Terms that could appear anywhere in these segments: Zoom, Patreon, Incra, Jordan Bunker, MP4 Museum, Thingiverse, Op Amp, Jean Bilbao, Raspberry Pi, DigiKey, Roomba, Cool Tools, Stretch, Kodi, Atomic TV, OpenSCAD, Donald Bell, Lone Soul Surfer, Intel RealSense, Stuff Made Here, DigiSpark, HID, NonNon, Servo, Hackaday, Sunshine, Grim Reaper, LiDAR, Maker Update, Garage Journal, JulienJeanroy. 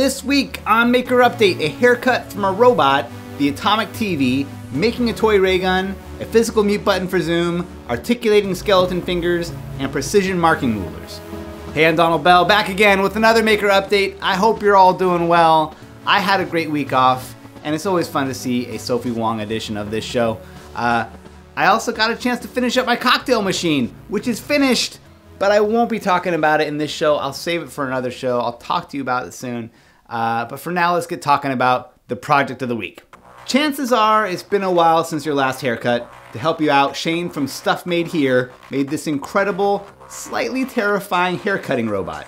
This week on Maker Update, a haircut from a robot, the Atomic TV, making a toy ray gun, a physical mute button for Zoom, articulating skeleton fingers, and precision marking rulers. Hey, I'm Donald Bell, back again with another Maker Update. I hope you're all doing well. I had a great week off, and it's always fun to see a Sophie Wong edition of this show. I also got a chance to finish up my cocktail machine, which is finished, but I won't be talking about it in this show. I'll save it for another show. I'll talk to you about it soon. But for now, let's get talking about the project of the week. Chances are it's been a while since your last haircut. To help you out, Shane from Stuff Made Here made this incredible, slightly terrifying haircutting robot.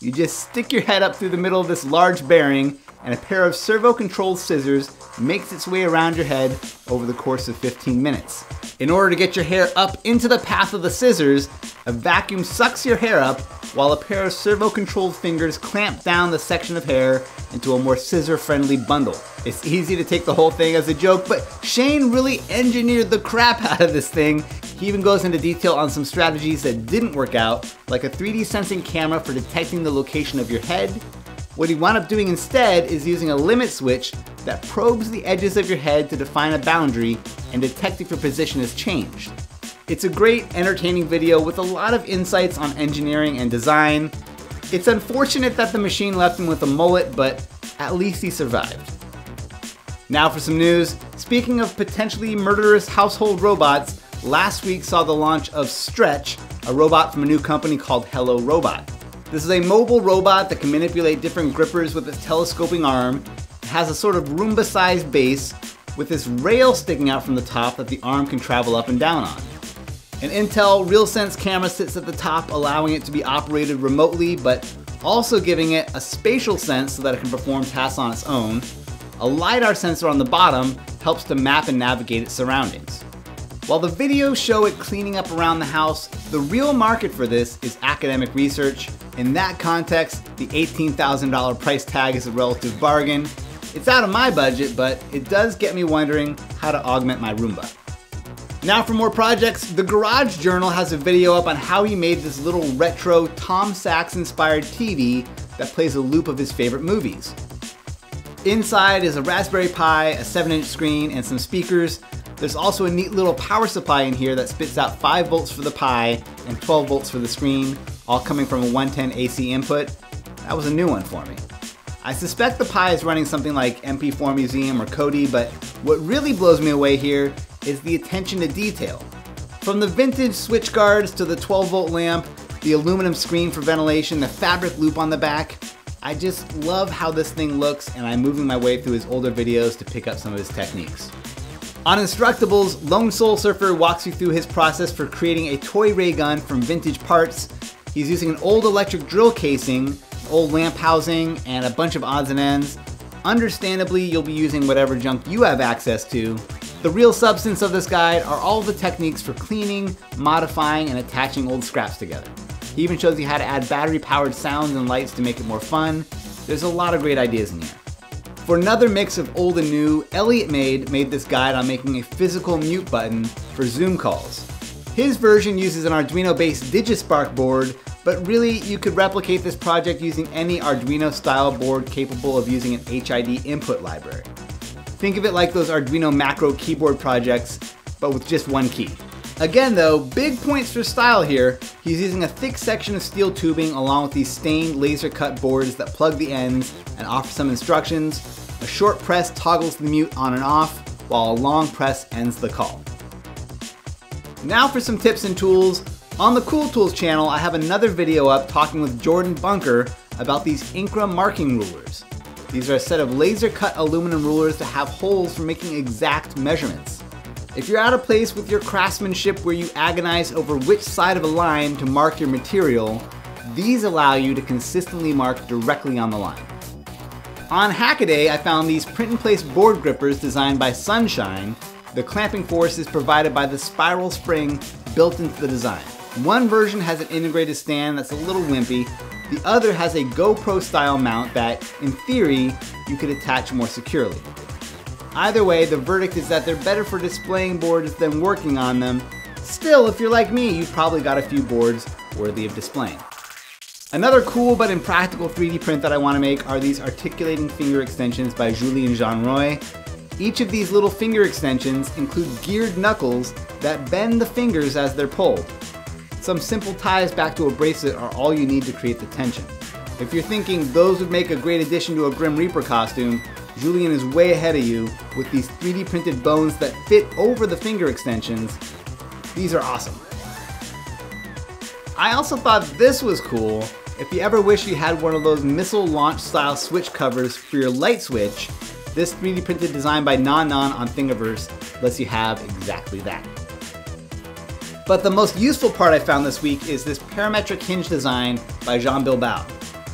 You just stick your head up through the middle of this large bearing, and a pair of servo-controlled scissors makes its way around your head over the course of 15 minutes. In order to get your hair up into the path of the scissors, a vacuum sucks your hair up while a pair of servo-controlled fingers clamp down the section of hair into a more scissor-friendly bundle. It's easy to take the whole thing as a joke, but Shane really engineered the crap out of this thing. He even goes into detail on some strategies that didn't work out, like a 3D sensing camera for detecting the location of your head. What he wound up doing instead is using a limit switch that probes the edges of your head to define a boundary and detect if your position has changed. It's a great, entertaining video with a lot of insights on engineering and design. It's unfortunate that the machine left him with a mullet, but at least he survived. Now for some news. Speaking of potentially murderous household robots, last week saw the launch of Stretch, a robot from a new company called Hello Robot. This is a mobile robot that can manipulate different grippers with its telescoping arm. It has a sort of Roomba-sized base with this rail sticking out from the top that the arm can travel up and down on. An Intel RealSense camera sits at the top, allowing it to be operated remotely, but also giving it a spatial sense so that it can perform tasks on its own. A LiDAR sensor on the bottom helps to map and navigate its surroundings. While the videos show it cleaning up around the house, the real market for this is academic research. In that context, the $18,000 price tag is a relative bargain. It's out of my budget, but it does get me wondering how to augment my Roomba. Now for more projects, the Garage Journal has a video up on how he made this little retro Tom Sachs inspired TV that plays a loop of his favorite movies. Inside is a Raspberry Pi, a 7-inch screen, and some speakers. There's also a neat little power supply in here that spits out 5 volts for the Pi and 12 volts for the screen, all coming from a 110 AC input. That was a new one for me. I suspect the Pi is running something like MP4 Museum or Kodi, but what really blows me away here is the attention to detail. From the vintage switch guards to the 12 volt lamp, the aluminum screen for ventilation, the fabric loop on the back, I just love how this thing looks, and I'm moving my way through his older videos to pick up some of his techniques. On Instructables, Lone Soul Surfer walks you through his process for creating a toy ray gun from vintage parts. He's using an old electric drill casing, an old lamp housing, and a bunch of odds and ends. Understandably, you'll be using whatever junk you have access to. The real substance of this guide are all the techniques for cleaning, modifying, and attaching old scraps together. He even shows you how to add battery-powered sounds and lights to make it more fun. There's a lot of great ideas in here. For another mix of old and new, Elliot made this guide on making a physical mute button for Zoom calls. His version uses an Arduino-based DigiSpark board, but really you could replicate this project using any Arduino-style board capable of using an HID input library. Think of it like those Arduino macro keyboard projects, but with just one key. Again though, big points for style here. He's using a thick section of steel tubing along with these stained laser-cut boards that plug the ends and offer some instructions. A short press toggles the mute on and off, while a long press ends the call. Now for some tips and tools. On the Cool Tools channel, I have another video up talking with Jordan Bunker about these Incra marking rulers. These are a set of laser-cut aluminum rulers that have holes for making exact measurements. If you're at a place with your craftsmanship where you agonize over which side of a line to mark your material, these allow you to consistently mark directly on the line. On Hackaday, I found these print-in-place board grippers designed by Sunshine. The clamping force is provided by the spiral spring built into the design. One version has an integrated stand that's a little wimpy. The other has a GoPro-style mount that, in theory, you could attach more securely. Either way, the verdict is that they're better for displaying boards than working on them. Still, if you're like me, you've probably got a few boards worthy of displaying. Another cool but impractical 3D print that I want to make are these articulating finger extensions by JulienJeanroy. Each of these little finger extensions include geared knuckles that bend the fingers as they're pulled. Some simple ties back to a bracelet are all you need to create the tension. If you're thinking those would make a great addition to a Grim Reaper costume, Julien is way ahead of you with these 3D printed bones that fit over the finger extensions. These are awesome. I also thought this was cool. If you ever wish you had one of those missile launch style switch covers for your light switch, this 3D printed design by NonNon on Thingiverse lets you have exactly that. But the most useful part I found this week is this parametric hinge design by Jean Bilbao.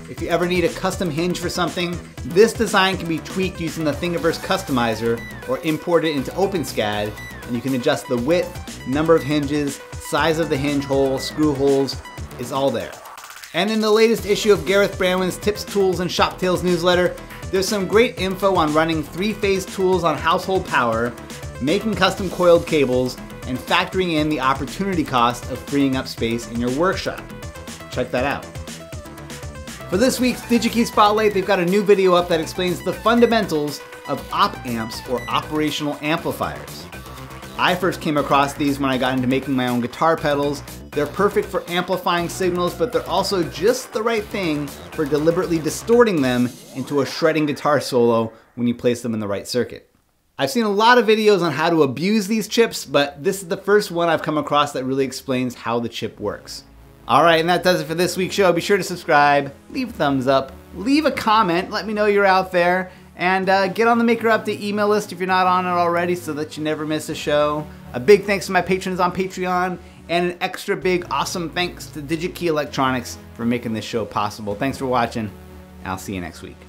If you ever need a custom hinge for something, this design can be tweaked using the Thingiverse customizer or imported into OpenSCAD, and you can adjust the width, number of hinges, size of the hinge hole, screw holes, it's all there. And in the latest issue of Gareth Branwin's Tips, Tools, and Shop Tales newsletter, there's some great info on running three-phase tools on household power, making custom coiled cables, and factoring in the opportunity cost of freeing up space in your workshop. Check that out. For this week's DigiKey Spotlight, they've got a new video up that explains the fundamentals of op amps, or operational amplifiers. I first came across these when I got into making my own guitar pedals. They're perfect for amplifying signals, but they're also just the right thing for deliberately distorting them into a shredding guitar solo when you place them in the right circuit. I've seen a lot of videos on how to abuse these chips, but this is the first one I've come across that really explains how the chip works. All right, and that does it for this week's show. Be sure to subscribe, leave a thumbs up, leave a comment, let me know you're out there, and get on the Maker Update email list if you're not on it already so that you never miss a show. A big thanks to my patrons on Patreon, and an extra big awesome thanks to DigiKey Electronics for making this show possible. Thanks for watching, and I'll see you next week.